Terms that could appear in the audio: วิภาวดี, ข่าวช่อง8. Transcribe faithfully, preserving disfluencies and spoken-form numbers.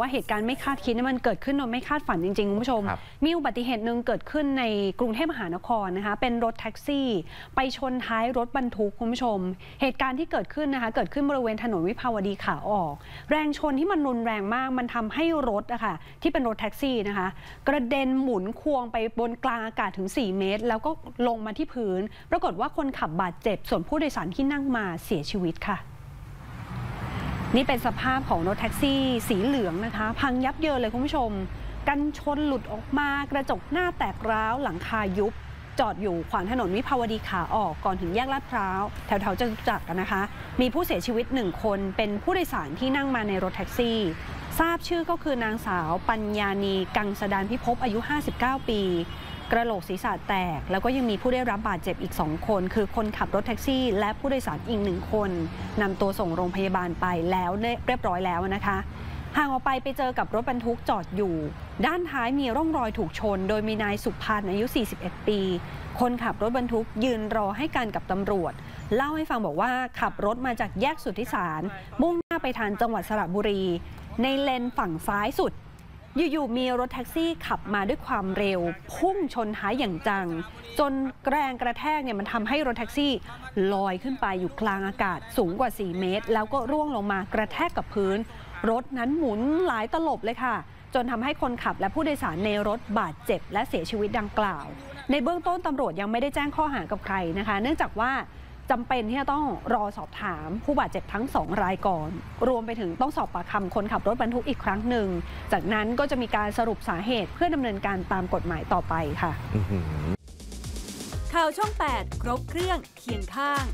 ว่าเหตุการณ์ไม่คาดคิดมันเกิดขึ้นโดยไม่คาดฝันจริงๆคุณผู้ชมมีอุบัติเหตุหนึ่งเกิดขึ้นในกรุงเทพมหานครนะคะเป็นรถแท็กซี่ไปชนท้ายรถบรรทุกคุณผู้ชมเหตุการณ์ที่เกิดขึ้นนะคะเกิดขึ้นบริเวณถนนวิภาวดีขาออกแรงชนที่มันรุนแรงมากมันทำให้รถอะค่ะที่เป็นรถแท็กซี่นะคะกระเด็นหมุนควงไปบนกลางอากาศถึงสี่เมตรแล้วก็ลงมาที่พื้นปรากฏว่าคนขับบาดเจ็บส่วนผู้โดยสารที่นั่งมาเสียชีวิตค่ะนี่เป็นสภาพของรถแท็กซี่สีเหลืองนะคะพังยับเยินเลยคุณผู้ชมกันชนหลุดออกมากระจกหน้าแตกร้าวหลังคายุบจอดอยู่ขวางถนนวิภาวดีขาออกก่อนถึงแยกลาดพร้าวแถวๆจตุจักรนะคะมีผู้เสียชีวิตหนึ่งคนเป็นผู้โดยสารที่นั่งมาในรถแท็กซี่ทราบชื่อก็คือนางสาวปัญญาณีกังสดาลพิภพอายุห้าสิบเก้าปีกระโหลกศีรษะแตกแล้วก็ยังมีผู้ได้รับบาดเจ็บอีกสองคนคือคนขับรถแท็กซี่และผู้โดยสารอีกหนึ่งคนนำตัวส่งโรงพยาบาลไปแล้วเรียบร้อยแล้วนะคะห่างออกไปไปเจอกับรถบรรทุกจอดอยู่ด้านท้ายมีร่องรอยถูกชนโดยมีนายสุพรรณอายุสี่สิบเอ็ดปีคนขับรถบรรทุกยืนรอให้การกับตำรวจเล่าให้ฟังบอกว่าขับรถมาจากแยกสุทธิสารมุ่งหน้าไปทางจังหวัดสระบุรีในเลนฝั่งซ้ายสุดอยู่ๆมีรถแท็กซี่ขับมาด้วยความเร็วพุ่งชนท้ายอย่างจังจนแรงกระแทกเนี่ยมันทำให้รถแท็กซี่ลอยขึ้นไปอยู่กลางอากาศสูงกว่าสี่เมตรแล้วก็ร่วงลงมากระแทกกับพื้นรถนั้นหมุนหลายตลบเลยค่ะจนทำให้คนขับและผู้โดยสารในรถบาดเจ็บและเสียชีวิตดังกล่าวในเบื้องต้นตำรวจยังไม่ได้แจ้งข้อหากับใครนะคะเนื่องจากว่าจำเป็นที่จะต้องรอสอบถามผู้บาดเจ็บทั้งสองรายก่อนรวมไปถึงต้องสอบปากคำคนขับรถบรรทุกอีกครั้งหนึ่งจากนั้นก็จะมีการสรุปสาเหตุเพื่อดำเนินการตามกฎหมายต่อไปค่ะข่าวช่องแปดครบเครื่องเคียงข้าง